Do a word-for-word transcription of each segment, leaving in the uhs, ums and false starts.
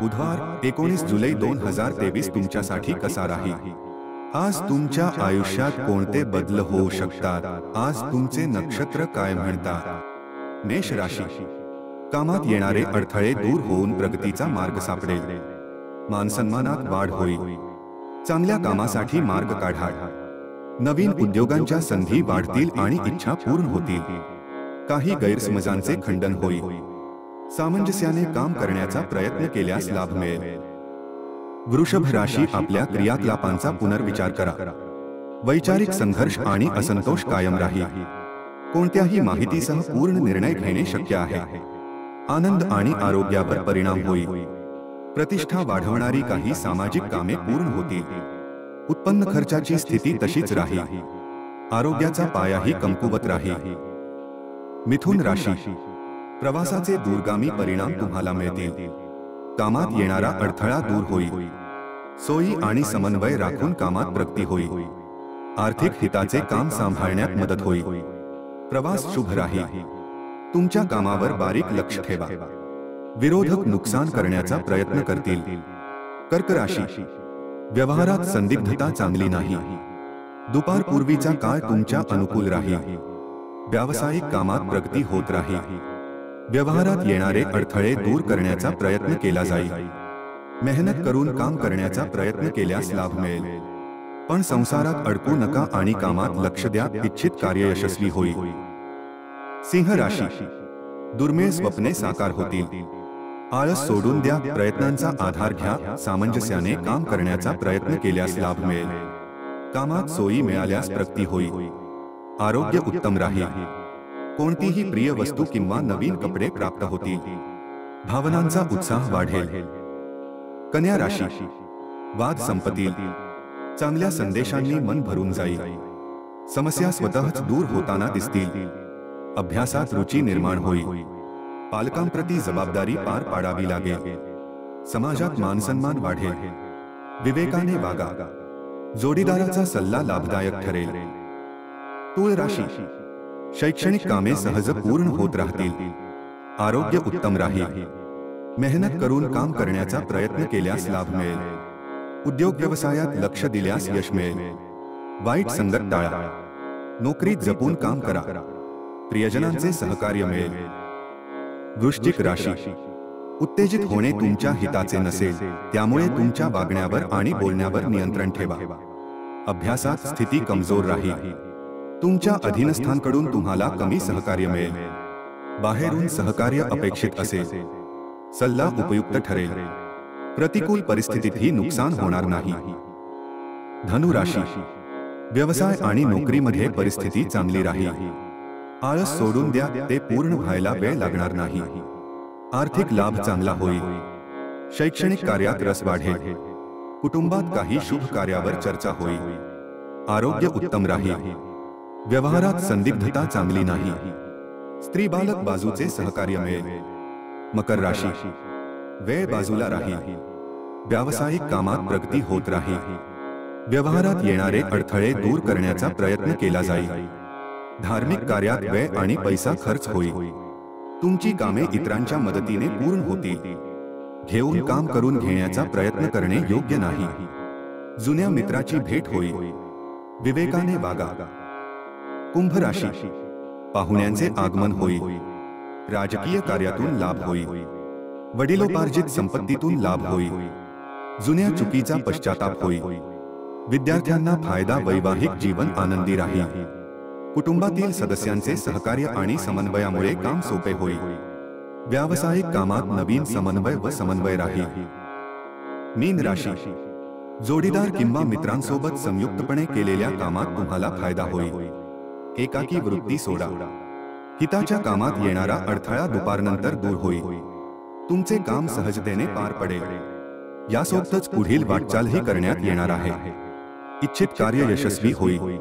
बुधवार एकोणीस जुलै दोन हजार तेवीस तुमच्यासाठी कसा राहील? आज तुमच्या आयुष्यात कोणते बदल होऊ शकतात? आज तुमचे नक्षत्र काय म्हणतात? मेष राशी, कामात येणारे अडथळे दूर होऊन प्रगतीचा मार्ग सापडेल. मानसन्मानात वाढ होईल. चांगल्या कामासाठी मार्ग काढा. नवीन उद्योगांच्या संधी वाढतील आणि इच्छा पूर्ण होतील. काही गैरसमजांचे खंडन होईल. सामंजस्याने काम करण्याचा प्रयत्न केल्यास लाभ मिळेल. वृषभ राशी, आपल्या क्रियाकलापांचा पुनर्विचार करा. वैचारिक संघर्ष आणि असंतोष कायम राहील. कोणत्याही माहितीसह पूर्ण निर्णय घेणे शक्य आहे. आनंद आणि आरोग्यावर परिणाम होईल. प्रतिष्ठा वाढवणारी काही सामाजिक कामे पूर्ण होतील. उत्पन्न खर्चाची स्थिती तशीच राहील. आरोग्याचा पायाही कमकुवत राहील. मिथुन राशी, प्रवासाचे दूरगामी परिणाम तुम्हाला मिळतील. कामात येणारा अडथळा दूर होईल. सोयी आणि समन्वय राखून कामात प्रगती होईल. आर्थिक हिताचे काम सांभाळण्यात मदत होईल. प्रवास शुभ राहील. तुमच्या कामावर बारीक लक्ष ठेवा. विरोधक नुकसान करण्याचा प्रयत्न करतील. कर्क राशी, व्यवहारात संदिग्धता चांगली नाही. दुपारपूर्वीचा काळ तुमच्या अनुकूल राहील. व्यावसायिक कामात प्रगती होत राहील. व्यवहारात येणारे अडथळे दूर करण्याचा प्रयत्न केला जाईल. मेहनत करून काम करण्याचा प्रयत्न केल्यास लाभ मिळेल. पण संसारात अडकू नका आणि कामात लक्ष द्या. इच्छित कार्य यशस्वी होईल. सिंह राशी, दुर्मिळ स्वप्ने साकार होतील. आळस सोडून द्या. प्रयत्नांचा आधार घ्या. सामंजस्याने काम करण्याचा प्रयत्न केल्यास लाभ मिळेल. कामात सोयी मिळाल्यास प्रगती होईल. आरोग्य उत्तम राहील. कोणतीही प्रिय वस्तू किंवा नवीन कपडे प्राप्त होतील. भावनांचा उत्साह वाढेल. कन्या राशी, वाद संपतील. चांगल्या संदेशांनी मन भरून जाईल. समस्या स्वतःच दूर होताना दिसतील. अभ्यासात रुची निर्माण होईल. पालकांप्रती जबाबदारी पार पाडावी लागेल. समाजात मानसन्मान वाढेल. विवेकाने वागा. जोडीदाराचा सल्ला लाभदायक ठरेल. तुळ राशी, शैक्षणिक कामे सहज पूर्ण होत राहतील. आरोग्य उत्तम राहील. मेहनत करून काम करण्याचा प्रयत्न केल्यास लाभ मिळेल. उद्योग व्यवसायात लक्ष दिल्यास यश मिळेल. वाईट संगत टाळा. नोकरीत जपून काम करा. प्रियजनांचे सहकार्य मिळेल. वृश्चिक राशी, उत्तेजित होणे तुमच्या हिताचे नसेल. त्यामुळे तुमच्या वागण्यावर आणि बोलण्यावर नियंत्रण ठेवा. अभ्यासात स्थिती कमजोर राहील. तुमच्या अधीनस्थांकडून तुम्हाला कमी सहकार्य मिळेल. बाहेरून सहकार्य अपेक्षित असेल. सल्ला उपयुक्त ठरेल. प्रतिकूल परिस्थितीतही नुकसान होणार नाही. धनु राशी, व्यवसाय आणि नोकरीमध्ये परिस्थिती चांगली राहील. आळस सोडून द्या. ते पूर्ण व्हायला वेळ लागणार नाही. आर्थिक लाभ चांगला होईल. शैक्षणिक कार्यात रस वाढेल. कुटुंबात काही शुभ कार्यावर चर्चा होईल. आरोग्य उत्तम राहील. व्यवहारात संदिग्धता चांगली नाही. स्त्री बालक बाजूचे सहकार्य मिळेल. मकर राशी, वेळ बाजूला राहील. व्यावसायिक कामात प्रगती होत राहील. व्यवहारात येणारे अडथळे दूर करण्याचा प्रयत्न केला जाईल. धार्मिक कार्यात वेळ आणि पैसा खर्च होईल. तुमची कामे इतरांच्या मदतीने पूर्ण होतील. घेऊन काम करून घेण्याचा प्रयत्न करणे योग्य नाही. जुन्या मित्राची भेट होईल. विवेकाने वागा. कुंभ राशी, पाहुण्यांचे आगमन होईल. राजकीय कार्यातून लाभ होईल. वडिलोपार्जित संपत्तीतून लाभ होईल. जुन्या चुकीचा पश्चाताप होईल. विद्यार्थ्यांना फायदा. वैवाहिक जीवन आनंदी राहील. कुटुंबातील सदस्यांचे सहकार्य आणि समन्वयामुळे काम सोपे होईल. व्यावसायिक कामात नवीन समन्वय व समन्वय राहील. मीन राशी, जोडीदार किंवा मित्रांसोबत संयुक्तपणे केलेल्या कामात तुम्हाला फायदा होईल. एकाकी वृत्ती सोडा. हिताच्या कामात येणारा अडथळा दुपारनंतर दूर होईल. तुमचे काम सहजतेने पार पडेल. यासोबतच पुढील वाटचालही करण्यात येणार आहे. इच्छित कार्य यशस्वी होईल.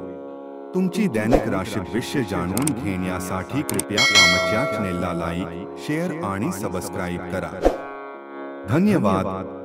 तुमची दैनिक राशी भविष्य जाणून घेण्यासाठी कृपया आमच्या चॅनेलला लाईक, शेअर आणि सबस्क्राईब करा. धन्यवाद.